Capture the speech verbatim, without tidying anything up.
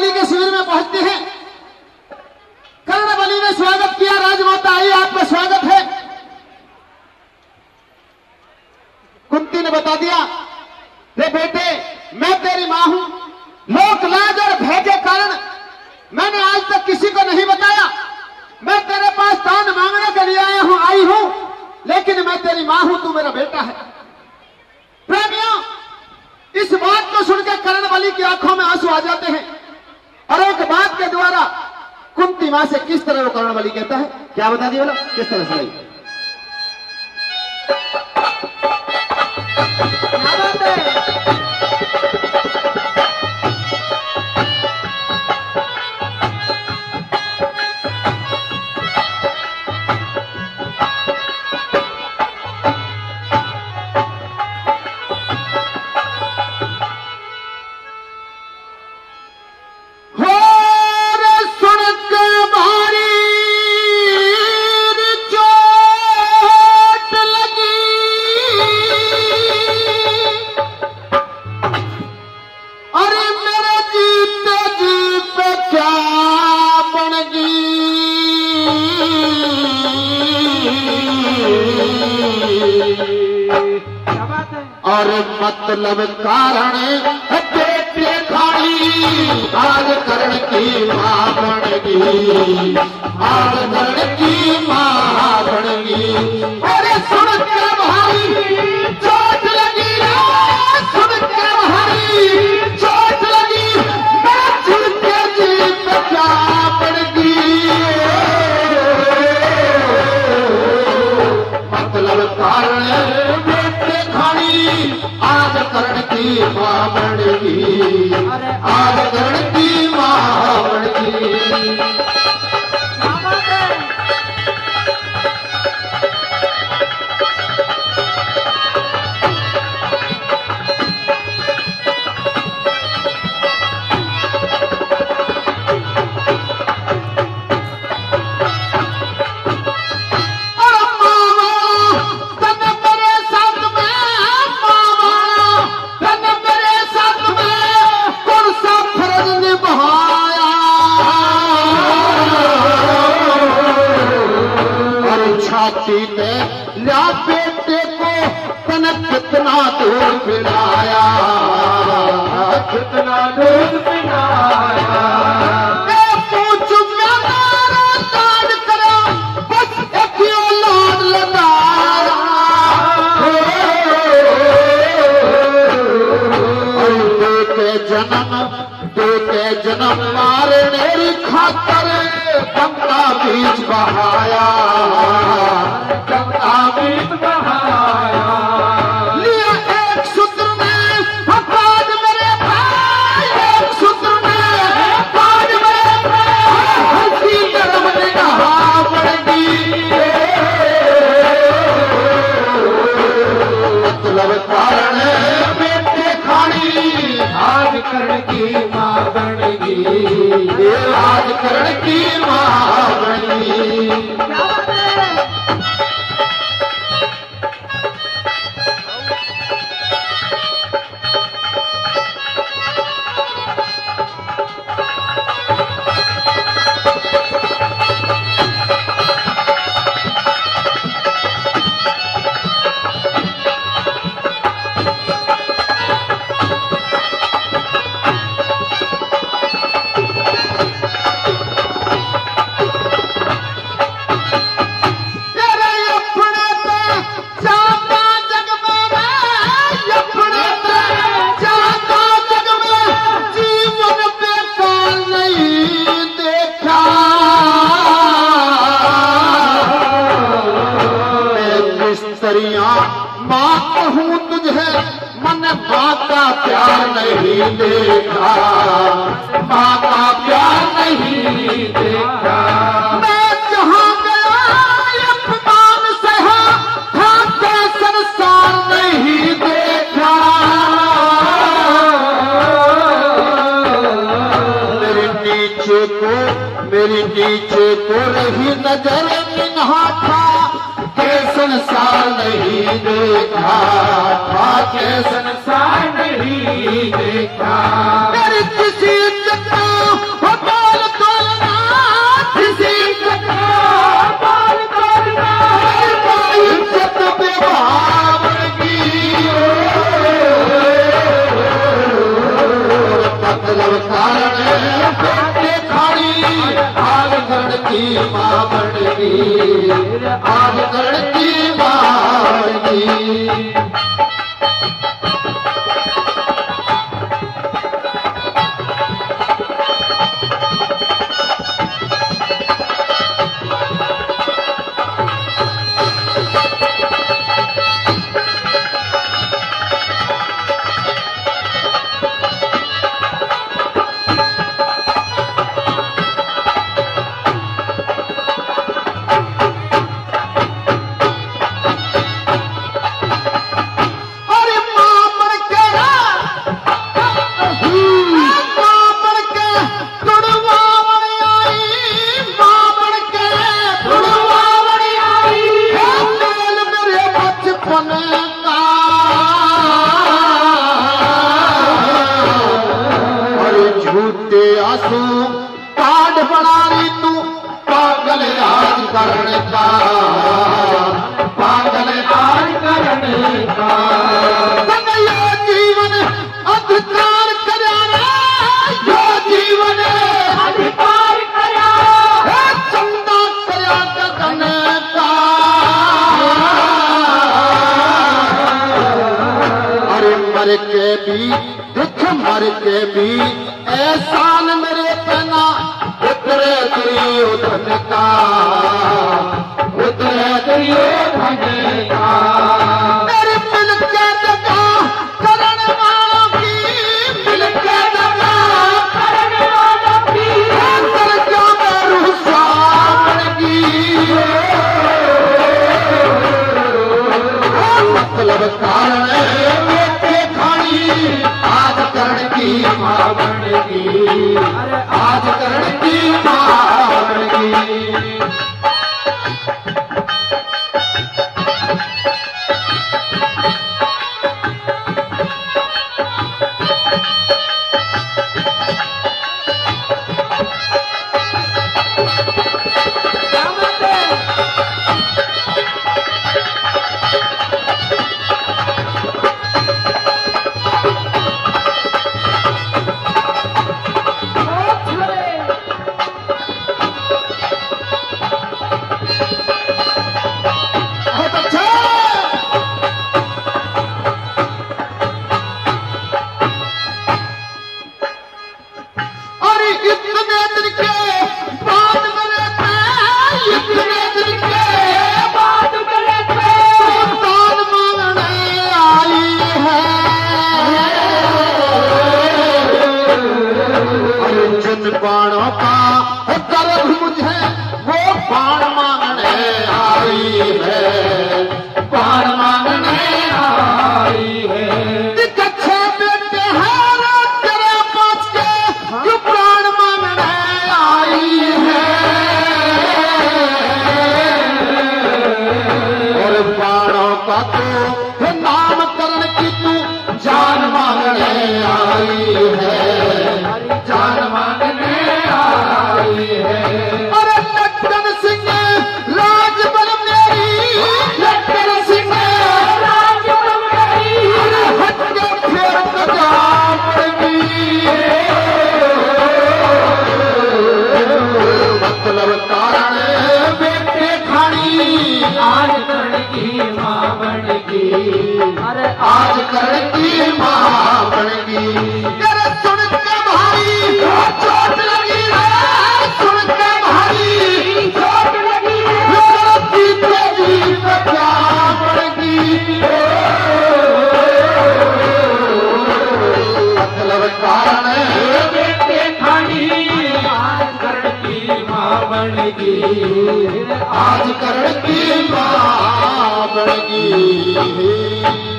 कर्णबली के शिविर में पहुंचते हैं। कर्णबली ने स्वागत किया, राजमाता आई आपका स्वागत है। कुंती ने बता दिया, रे बेटे मैं तेरी मां हूं, लोक लाज और भय के कारण मैंने आज तक किसी को नहीं बताया। मैं तेरे पास दान मांगने के लिए आया हूं आई हूं लेकिन मैं तेरी मां हूं, तू मेरा बेटा है। प्रेमियों, इस बात को सुनकर कर्णबली की आंखों में आंसू आ जाते हैं और एक बात के द्वारा कुंती मां से किस तरह वो कर्णबली कहता है, क्या बता दिया बोला, किस तरह से आई और मतलब कारण बेटे खाली आज करण की मां बनगी, आज करण की मां बनगी। अरे सुनकर भारी चोट लगी, सुनकर भारी चोट लगी, मैं झुके जी बचा बनगी। मतलब कारण आज करण की मां बनगी, आज करण की मां बनगी। ला बेटे को तने कितना दूर पिलाया, कितना दूर पिलाया। मैं पूछूं मेरा ताड़ करा बस एक लाड लदाया। दो के जन्म दो के जन्म मारने खातर गंगा बीच बहाया, गंगा बीच बहाया। लिया एक सूत्र में पाद मेरे भाई, एक सूत्र में पाद मेरे भाई, हंसी गर्म ने नहा पड़गी। मतलब कारण बेटे खानी आज करण की मां बनगी, आज करण की मां बनगी। मेरी नीचे को रही नजर निहा था के संसार नहीं देखा, था के संसार नहीं देखा। मेरी किसी चक्का आज करण की मां बन गई।